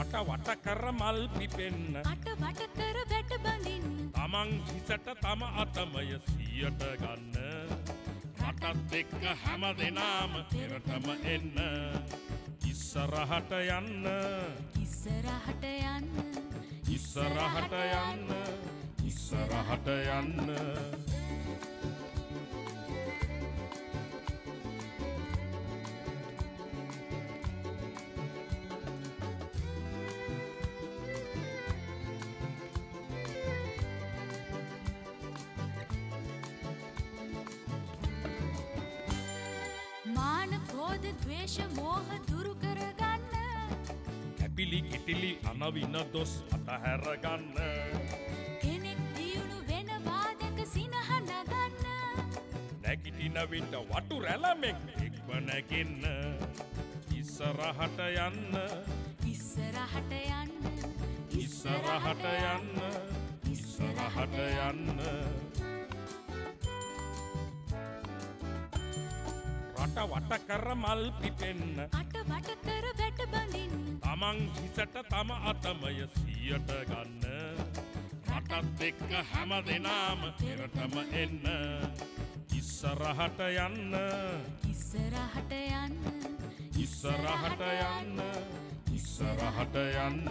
රට වට කර මල් පිපෙන්න අට වට කර වැට බඳින්න තමන් හිසට තම අතමය සියට ගන්න රටත් එක්ක හැම දෙනාම පෙරටම එන්න ඉස්සරහට යන්න ඉස්සරහට යන්න ඉස්සරහට යන්න ඉස්සරහට යන්න ද්වේෂ මෝහ දුරු කර ගන්න කැපිලි කිටිලි අනවින දොස් අතහැර ගන්න කෙනෙක් දියුණු වෙන වාදක සිනහ නගන්න නැගිටින විට වටු රැළමෙන් එක්ව නැගින්න ඉස්සරහට යන්න ඉස්සරහට යන්න ඉස්සරහට යන්න ඉස්සරහට යන්න අට වට කර මල් පිපෙන්න අට වට කර වැට බඳින්න තමන් හිසට තම අතමය සියට ගන්න රටත් එක්ක හැම දෙනාම පෙරටම එන්න ඉස්සරහට යන්න ඉස්සරහට යන්න ඉස්සරහට යන්න ඉස්සරහට යන්න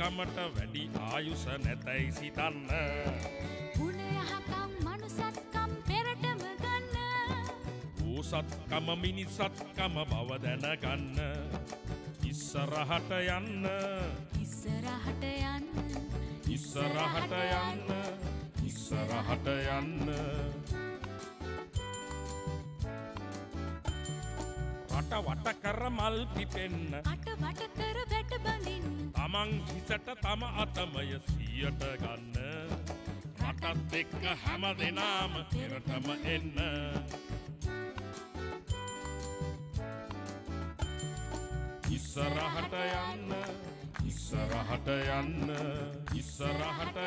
කමට වැඩි ආයුෂ නැතයි සිතන්න ගුණයහකම් මනුසත්කම් පෙරටම ගන්න ඕසත්කම මිනිසත්කම බව දැනගන්න ඉස්සරහට යන්න ඉස්සරහට යන්න ඉස්සරහට යන්න ඉස්සරහට යන්න අට වට කර මල් පිපෙන්න අට වට කර වැට බඳින්න තමන් හිසට තම අතමය සියට ගන්න රටත් එක්ක හැම දෙනාම පෙරටම එන්න ඉස්සරහට යන්න ඉස්සරහට යන්න ඉස්සරහට යන්න ඉස්සරහට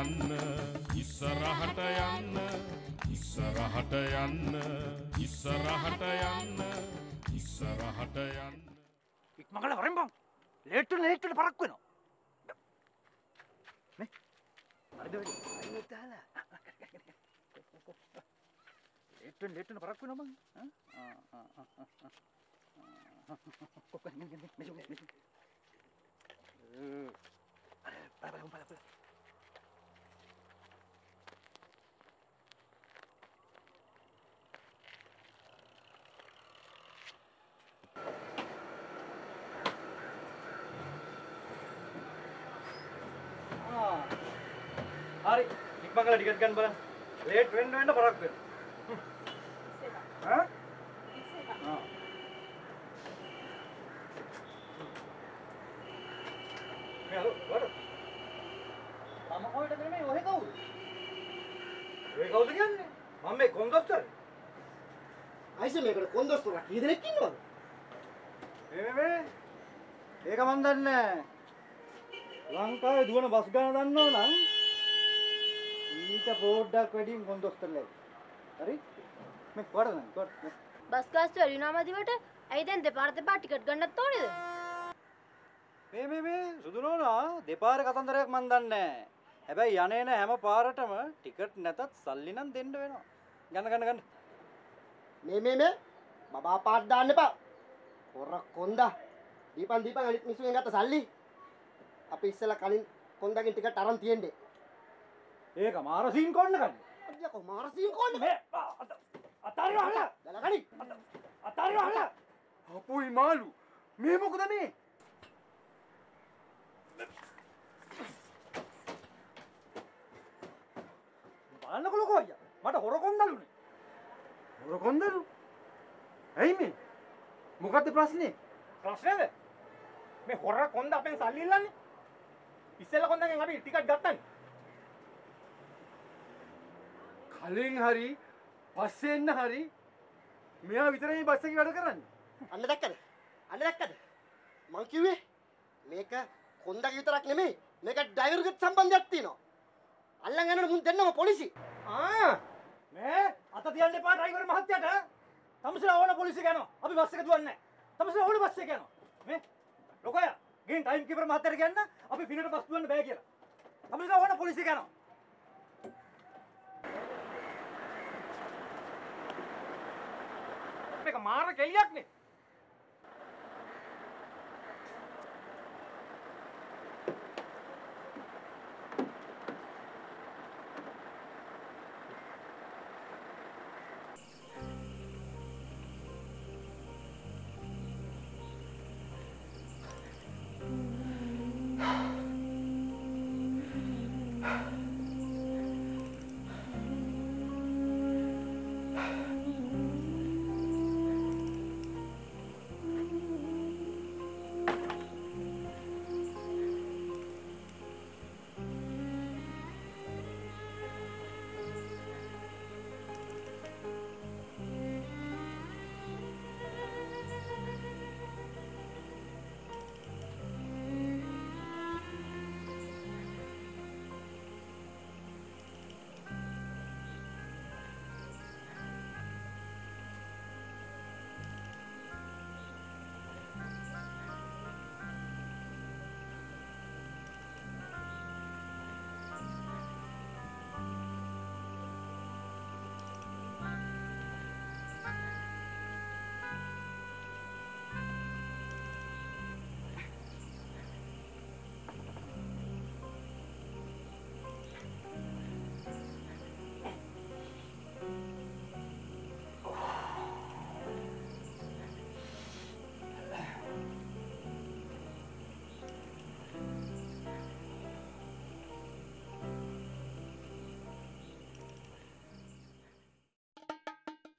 යන්න ඉස්සරහට යන්න ඉස්සරහට යන්න ඉස්සරහට යන්න ඉස්සරහට යන්න මගල වරෙන්බම් ලේට්ටුට පරක් වෙනවා නේ අද අයියෝ තාලා ලේට්ටුට පරක් වෙනවා මං කොකන් නේ අර hari ikbangala dikatkan balan late wenna parak wen ha me alu wara mama koyda me ohe kawuda kiyanne mamme kondostar aise mekada kondostar kee denek innawada me eka man danne lankawe duwana bas gana dannawa nan ඊට පොඩ්ඩක් වැඩිම කොන්දොස්තරලයි. හරි? මම කොරනවා. Bus කාස් වල නමදිවට ඇයි දැන් දෙපාර දෙපා ticket ගන්නත් ඕනේද? මේ සුදු නෝනා දෙපාර කතන්දරයක් මන් දන්නේ නැහැ. හැබැයි යන්නේ නැ හැම පාරටම ටිකට් නැතත් සල්ලි නම් දෙන්න වෙනවා. ගන්න. මේ බබා පාට දාන්න එපා. කොර කොන්දා. දීපන් අනිත් මිනිස්සුන් ගත්ත සල්ලි. අපි ඉස්සලා කලින් කොන්දාගෙන් ටිකට් අරන් තියෙන්නේ. ඒක මාරසීන් කොන්න ගන්න. අයියෝ මාරසීන් කොන්න මේ අතාරියෝ අහලා. ගලගනි. අතාරියෝ අහලා. අපුයි මාළු. මේ මොකද මේ? බලන්නකො ලොකෝ අයියා. මට හොර කොන්දලුනේ. හොර කොන්දලු? ඇයි මේ? මොකද්ද ප්‍රශ්නේ? ප්‍රශ්නේද? මේ හොර කොන්ද අපෙන් සල්ලි ඉල්ලන්නේ. ඉස්සෙල්ලා කොන්දගෙන් අපි ටිකට් ගත්තානේ. කලින් හරි පස්සෙන්න හරි මෙයා විතරයි බස් එකේ වැඩ කරන්නේ. අන්න දැක්කද? අන්න දැක්කද? මං කිව්වේ මේක කොන්දගේ විතරක් නෙමෙයි. මේක ඩ්‍රයිවර්ගෙත් සම්බන්ධයක් තියෙනවා. අල්ලන් යනකොට මුන් දෙන්නම පොලිසි. ආ මේ අත තියන්න එපා ඩ්‍රයිවර් මහත්තයාට. තමසලා ඕන පොලිසිය යනවා. අපි බස් එක දුවන්නේ නැහැ. තමසලා ඕන බස් එක යනවා. මේ ලොකෝයා ගින් ටයිම් කීපර් මහත්තයාට කියන්න අපි පිනට බස් දුවන්න බෑ කියලා. තමසලා ඕන පොලිසිය යනවා. මේක මාර කෙලියක් නේ.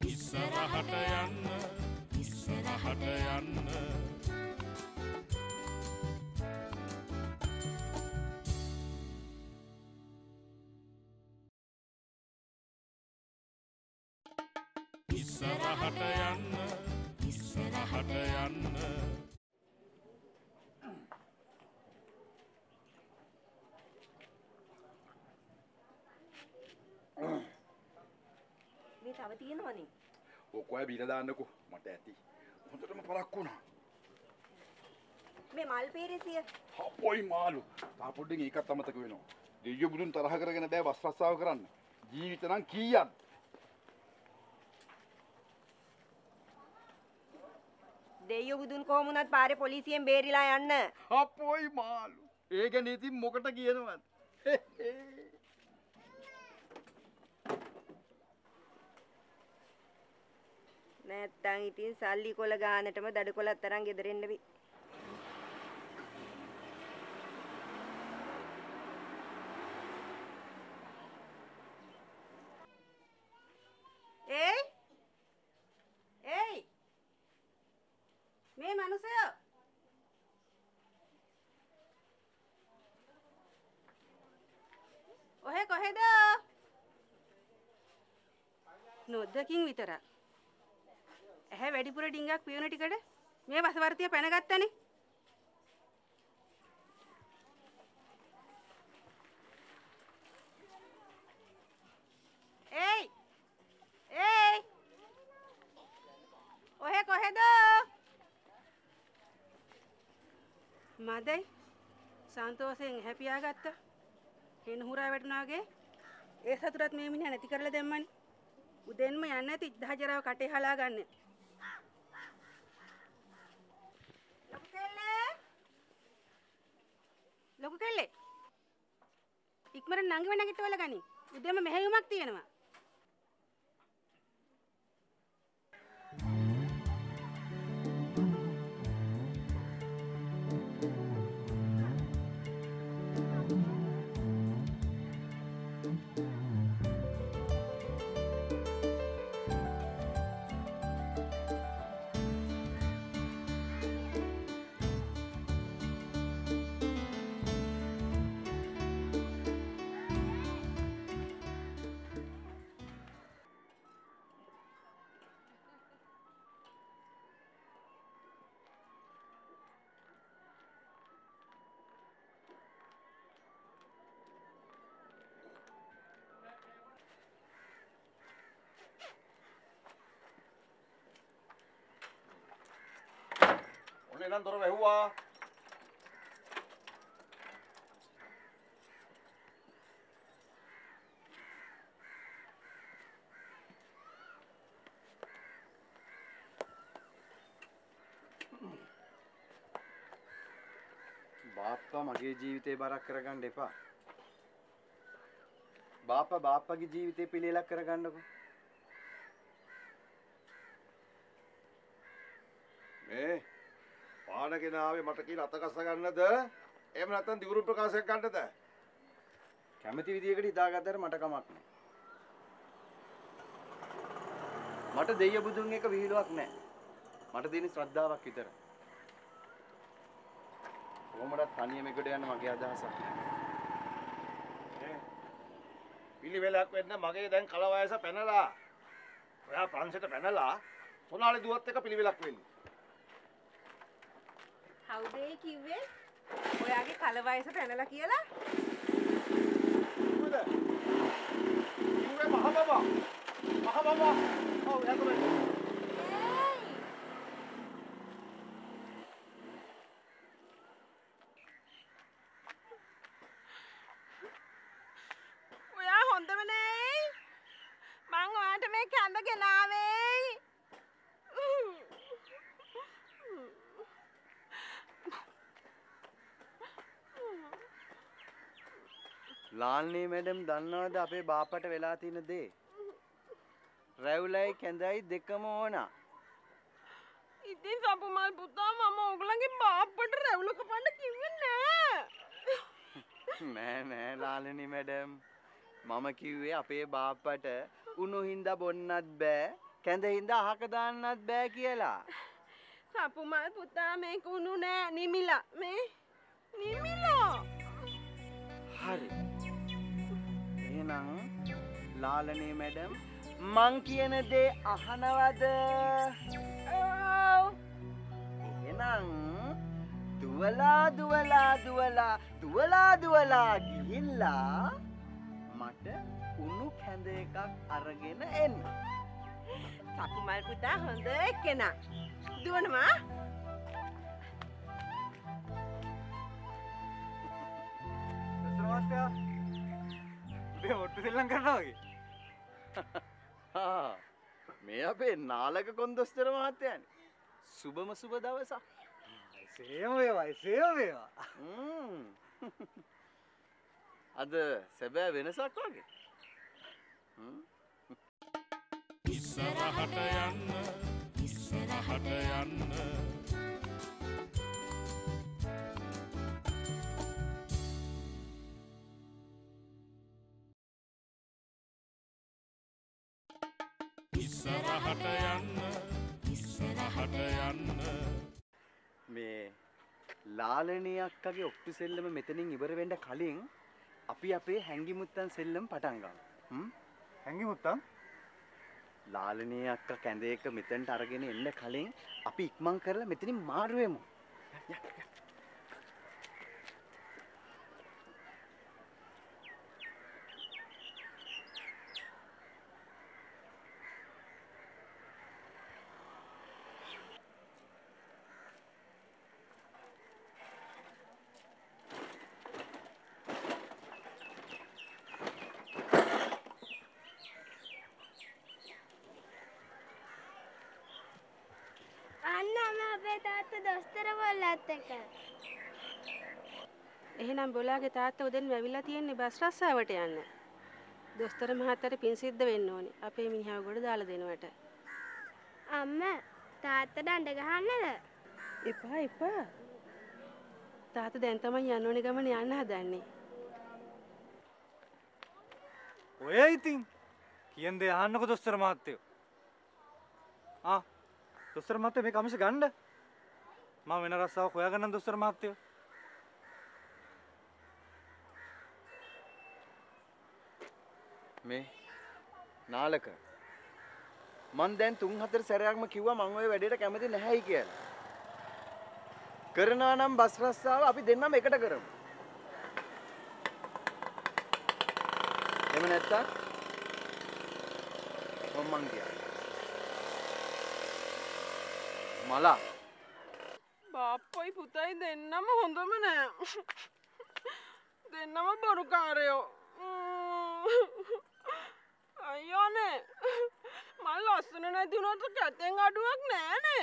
Issarahata yanna, Issarahata yanna. Issarahata yanna, Issarahata yanna. මේ තව තියෙනවනේ. ඔක්කොයි බීලා දාන්නකෝ මට ඇති. හොඳටම පලක් වුණා. මේ මල් පීරිසිය. හොයි මාළු. තා පොඩ්ඩෙන් ඒකත් අමතක වෙනවා. දෙවියෝ බුදුන් තරහ කරගෙන බෑ බස් රස්සාව කරන්න. ජීවිත නම් කීයක්? දෙවියෝ බුදුන් කොහොම වුණත් පාරේ පොලිසියෙන් බේරිලා යන්න. හොයි මාළු. ඒක නේද මොකට කියනවද? නැත්තං ඉතින් සල්ලි කොල ගානටම දඩ කොලත් තරම් ගෙදරින් ලැබි. ඒ ඒ මේ මිනිස්සු ඔහෙ කොහෙද? නොදකින් විතරක් ඇහැ වැඩිපුර ඩිංගක් පියුන ටිකට මේ වසවර්තිය පැනගත්තනේ. ඒයි ඒයි ඔහෙ කොහෙද? මදයි සන්තෝෂයෙන් ඇහැ පියාගත්ත. හෙන හුරා වැටුණා වගේ ඒ සතුටත් මේ මිනිහා නැති කරලා දැම්මනේ. උදෙන්ම යන්නේ නැති දහජරාව කටේ හලා ගන්න. ලොකු කෙල්ලේ ඉක්මරන් නංගිව නැගිටවල ගනි. උදේම මෙහෙයුමක් තියෙනවා. خلينا نضرب هو باپا مගේ ජීවිතේ බරක් කරගන්න එපා. බාපගේ ජීවිතේ පිළිලක් කරගන්නකො. මේ පානගෙන ආවේ මට කියලා අත කස ගන්නද? එහෙම නැත්නම් දිවුරු ප්‍රකාශයක් ගන්නද? කැමැති විදියකට හිතාගත්තට මට කමක් නෑ. මට දෙය බුදුන් එක විහිළුවක් නෑ. මට දෙන්නේ ශ්‍රද්ධාවක් විතරයි. කොහොමදත් තනියම එකට යන මගේ අදහසක්. පිළිවෙලක් වෙන්න මගේ දැන් කල වයස පැනලා. ඔයා ප්‍රංශයට පැනලා සොනාලි දුවත් එක පිළිවෙලක් වෙන්න. හවුද ඒ කිව්වේ? ඔයාගේ කල වයස පැනලා කියලා? මොකද? කිව්වේ මහබබා. මහබබා. ඔව් යකමයි. ලාල්නී මැඩම් දන්නවද අපේ බාපට වෙලා තියෙන දේ? රැවුලයි කැඳයි දෙකම ඕන. ඉතින් සම්පූර්ණ පුතා මම ඔයගලගේ බාපට රැවුල කපන්න කිව්වේ නෑ. නෑ ලාල්නී මැඩම්. මම කිව්වේ අපේ බාපට උණු හින්දා බොන්නත් බෑ, කැඳ හින්දා අහක දාන්නත් බෑ කියලා. සම්පූර්ණ පුතා මේක උණු නෑ, නිමිලා. මේ නිමිලා. හරි. ලාලනී මැඩම් මං කියන දේ අහනවද? ඔව්. එහෙනම් දුවලා ගිහිල්ලා මට උණු කැඳ එකක් අරගෙන එන්න. සපුමල් පුතා හොඳ කෙනා. දුවනවා. සරවත්ය ඔට්ටු සෙල්ලම් කරනවා වගේ. ආ මේ අපේ නාලක කොන්දොස්තර මහත්තයානේ. සුබම සුබ දවසක්. සේම වේවා. අද සැබෑ වෙනසක් වගේ. ඉස්සරහට යන්න. ඉස්සරහට යන්න. මේ ලාලනී අක්කගේ ඔට්ටු සෙල්ලම මෙතනින් ඉවර වෙන්න කලින් අපි අපේ හැංගි මුත්තන් සෙල්ලම පටන් ගමු. හැංගි මුත්තන්? ලාලනී අක්ක කැඳ එක මෙතනට අරගෙන එන්න කලින් අපි ඉක්මන් කරලා මෙතනින් මාරු වෙමු. එහෙනම් බොලාගේ තාත්තා උදෙන් වැවිලා තියෙන්නේ බස් රස්සාවට යන්න. දොස්තර මහත්තයාට පින් සිද්ධ වෙන්න ඕනේ. අපේ මිනිහාව ගොඩ දාලා දෙනවට. අම්මා තාත්තා දඬ ගහන්නද? එපා. තාත්තා දැන් තමයි යන්න ඕනේ ගමන යන්න හදන්නේ. ඔය ඉතින් කියන දේ අහන්නකො දොස්තර මහත්තයෝ. දොස්තර මහත්තයා මේ කමිස ගන්නද? මම වෙන රස්සාවක් හොයාගන්නම් දොස්තර මහත්තයෝ. මේ නාලක මන් දැන් 3-4 සැරයක්ම කිව්වා මම ওই වැඩේට කැමති නැහැයි කියලා. කරනවා නම් බස් රස්සාව අපි දෙන්නම එකට කරමු. එහෙම නැත්තම් මං ගියා. මලා ಪಾಪ ಈ ಪುತ್ತಾ ಇದೆನ್ನಮ್ಮ ಹೊಂದಮನೆ ಇದೆನ್ನಮ್ಮ ಬರುಕಾರೆಯೋ ಅಯ್ಯೋನೆ ಮಲ್ಲ ಅಸನೆ ನೆ ದಿನೋತ ಕತೆಂಗ ಅಡುವಕ್ ನೇನೆ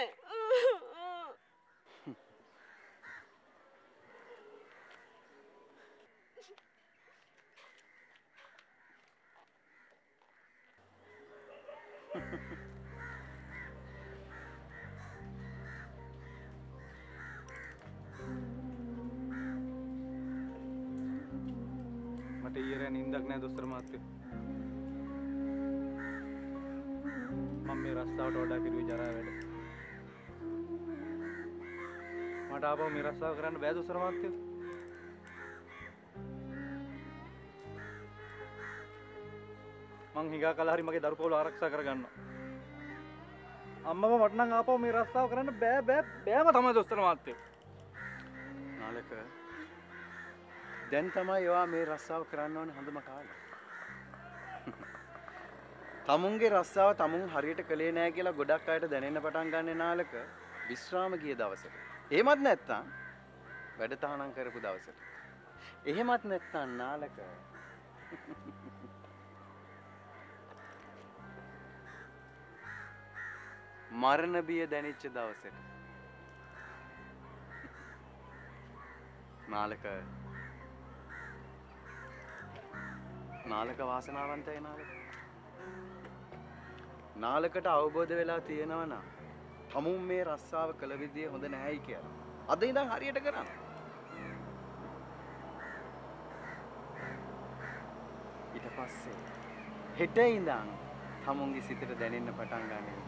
मटे ये रे निंदक ने दूसरे मारते मम्मी रास्ता उठा के रुई जा रहा है बेटे मटा आप मेरा रास्ता करने वे दूसरे मारते मंग हिगा कल हरी मगे दारू को आरक्षा कर गाना अम्मा को मटना आप मेरा रास्ता करने बे बे बे मत हमें दूसरे मारते नाले का දැන් තමයි ඔයා මේ රස්සාව කරන්න ඕනේ හොඳම කාලය. තමුන්ගේ රස්සාව තමුන් හරියට කළේ නැහැ කියලා ගොඩක් අයට දැනෙන්න පටන් ගන්න නාලක විශ්‍රාම ගිය දවසට. එහෙමත් නැත්නම් වැඩ තහනම් කරපු දවසට. එහෙමත් නැත්නම් නාලක මරණ බිය දැනෙච්ච දවසට. නාලක නාලක වාසනාවන්තයි නාලක. නාලකට අවබෝධ වෙලා තියෙනවා නා. තමුන් මේ රස්සාව කළ විදිය හොඳ නැහැයි කියලා. අද ඉඳන් හරියට කරන්න. ඊට පස්සේ හෙට ඉඳන් තමුන්ගේ සිතට දැනෙන්න පටන් ගන්න.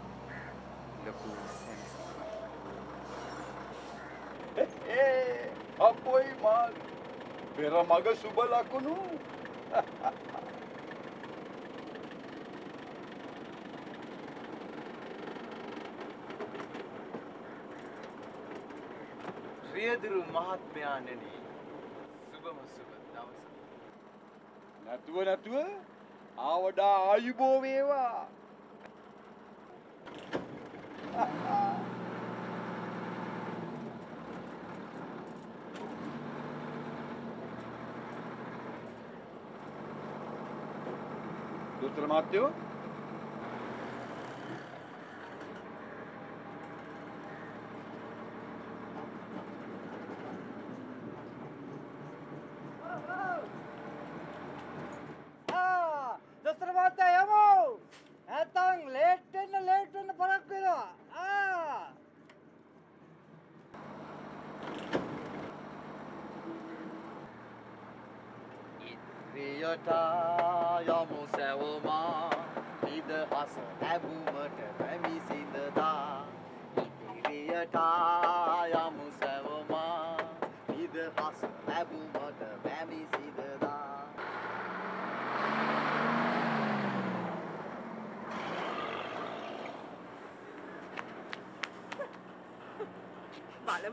ලොකු සෙන්ස්. ඒ අපොයි මා පෙර මග සුබ ලකුණු රියදුරු මහත්මයාණෙනි සුබම සුබ දවස නැතුව ආවඩා ආයුබෝ වේවා दूसरा मारते हो Malam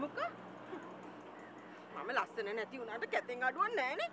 muka, mama last ni nanti unat ada ketinggalan dua ni.